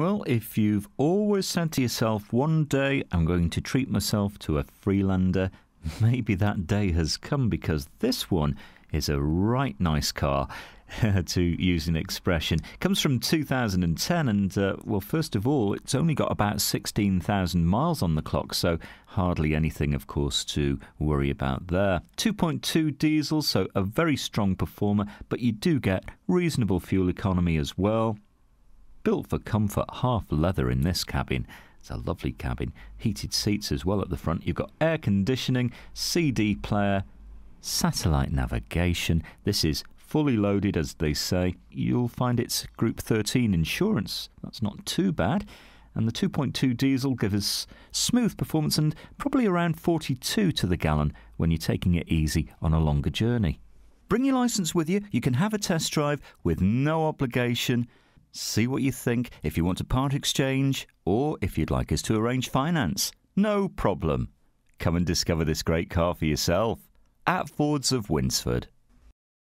Well, if you've always said to yourself, one day I'm going to treat myself to a Freelander, maybe that day has come, because this one is a right nice car, to use an expression. It comes from 2010 and, well, first of all, it's only got about 16,000 miles on the clock, so hardly anything, of course, to worry about there. 2.2 diesel, so a very strong performer, but you do get reasonable fuel economy as well. Built for comfort, half leather in this cabin. It's a lovely cabin. Heated seats as well at the front. You've got air conditioning, CD player, satellite navigation. This is fully loaded, as they say. You'll find it's Group 13 insurance. That's not too bad. And the 2.2 diesel gives us smooth performance and probably around 42 to the gallon when you're taking it easy on a longer journey. Bring your licence with you. You can have a test drive with no obligation. See what you think. If you want to part exchange or if you'd like us to arrange finance, no problem. Come and discover this great car for yourself at Fords of Winsford.